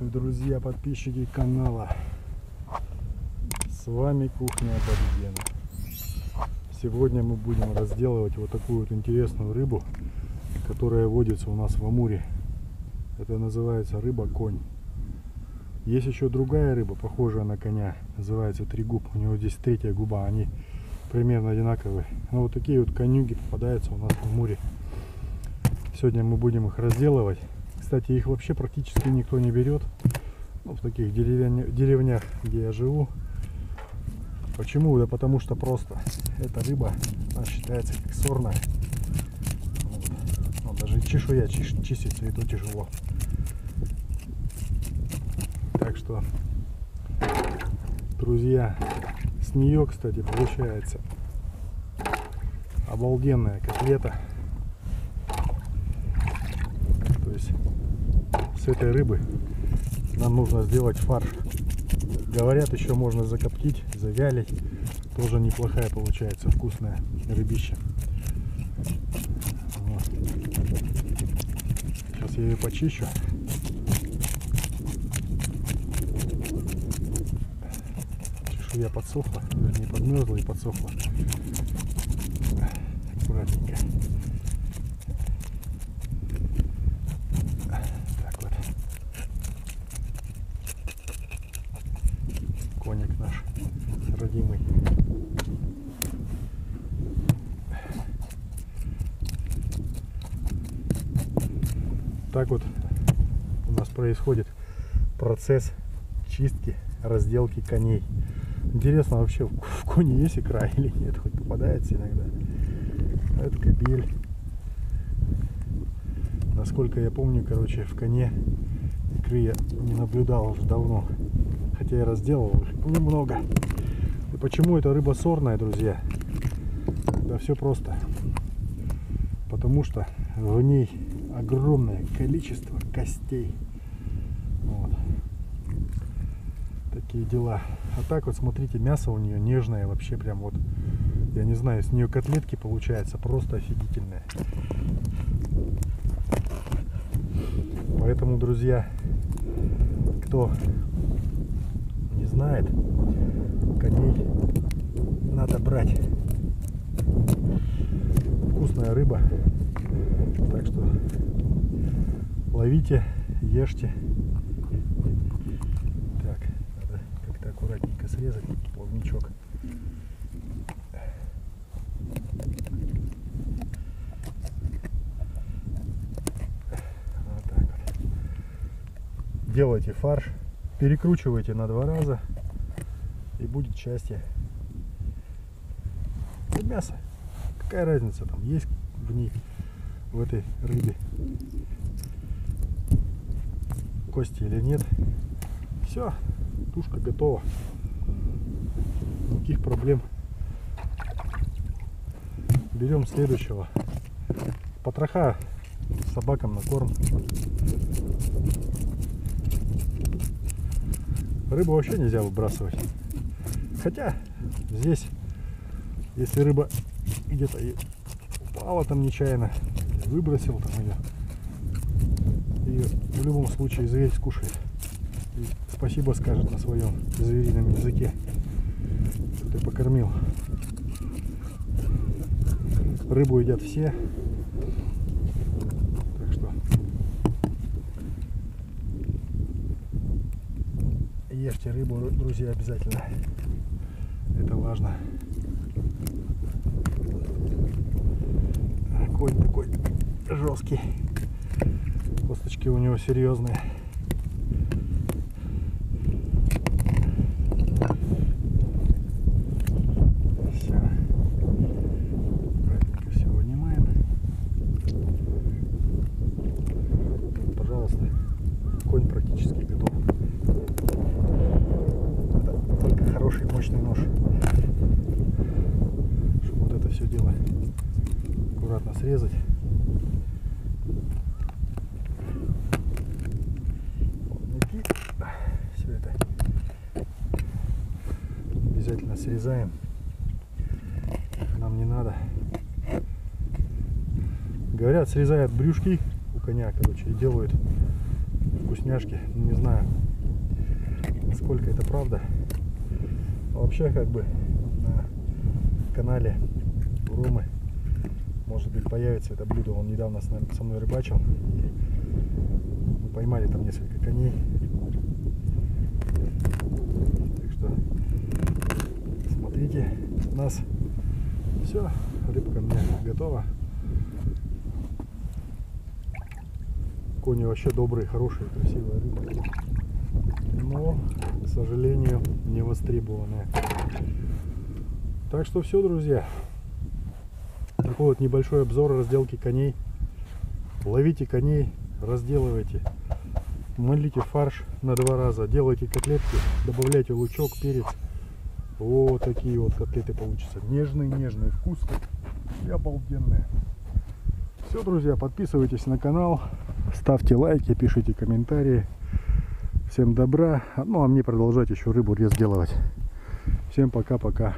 Приветствую, друзья, подписчики канала. С вами Кухня Аборигена. Сегодня мы будем разделывать вот такую вот интересную рыбу, которая водится у нас в Амуре. Это называется рыба конь. Есть еще другая рыба, похожая на коня, называется тригуб. У него здесь третья губа, они примерно одинаковые. Но вот такие вот конюги попадаются у нас в Амуре. Сегодня мы будем их разделывать. Кстати, их вообще практически никто не берет, ну, в таких деревнях, где я живу. Почему? Да потому что просто эта рыба, она считается как сорная. Вот. Даже чешуя чистится, и то тяжело. Так что, друзья, с нее, кстати, получается обалденная котлета. С этой рыбы нам нужно сделать фарш. Говорят, еще можно закоптить, завялить. Тоже неплохая получается, вкусная рыбища. Вот. Сейчас я ее почищу. Чешуя подсохла, вернее подмерзла и подсохла. Аккуратненько. Коник наш родимый. Так вот у нас происходит процесс чистки, разделки коней. Интересно, вообще в коне есть икра или нет, хоть попадается иногда. Это кобель. Насколько я помню, короче, в коне икры я не наблюдал уже давно. Хотя я разделал немного. И почему эта рыба сорная, друзья? Да все просто. Потому что в ней огромное количество костей. Вот. Такие дела. А так вот, смотрите, мясо у нее нежное вообще прям вот. Я не знаю, с нее котлетки получаются просто офигительные. Поэтому, друзья, кто знает, коней надо брать. Вкусная рыба. Так что ловите, ешьте. Так, надо как-то аккуратненько срезать плавничок. Вот так вот. Делайте фарш. Перекручивайте на 2 раза, и будет счастье. И мясо. Какая разница там есть в ней, в этой рыбе. Кости или нет. Все, тушка готова. Никаких проблем. Берем следующего. Потроха собакам на корм. Рыбу вообще нельзя выбрасывать. Хотя здесь, если рыба где-то упала там нечаянно, выбросил там ее, и в любом случае зверь скушает. И спасибо скажет на своем зверином языке, что ты покормил. Рыбу едят все. Ешьте рыбу, друзья, обязательно. Это важно. Конь такой жесткий. Косточки у него серьезные. Все. Правильненько все вынимаем. Пожалуйста. Конь практически готов. Мощный нож, чтобы вот это все дело аккуратно срезать. Все это обязательно срезаем, нам не надо. Говорят, срезают брюшки у коня, короче, и делают вкусняшки. Не знаю, насколько это правда. Но вообще, как бы, на канале Брумы, может быть, появится это блюдо. Он недавно со мной рыбачил. И мы поймали там несколько коней. Так что, смотрите нас. Все, рыбка у меня готова. Кони вообще добрые, хорошие, красивые рыбы, но, к сожалению, не востребованные. Так что все, друзья. Такой вот небольшой обзор разделки коней. Ловите коней, разделывайте. Молите фарш на 2 раза, делайте котлетки, добавляйте лучок, перец. Вот такие вот котлеты получатся. Нежные, вкусные и обалденные. Все, друзья, подписывайтесь на канал, ставьте лайки, пишите комментарии. Всем добра. Ну, а мне продолжать еще рыбу разделывать. Всем пока-пока.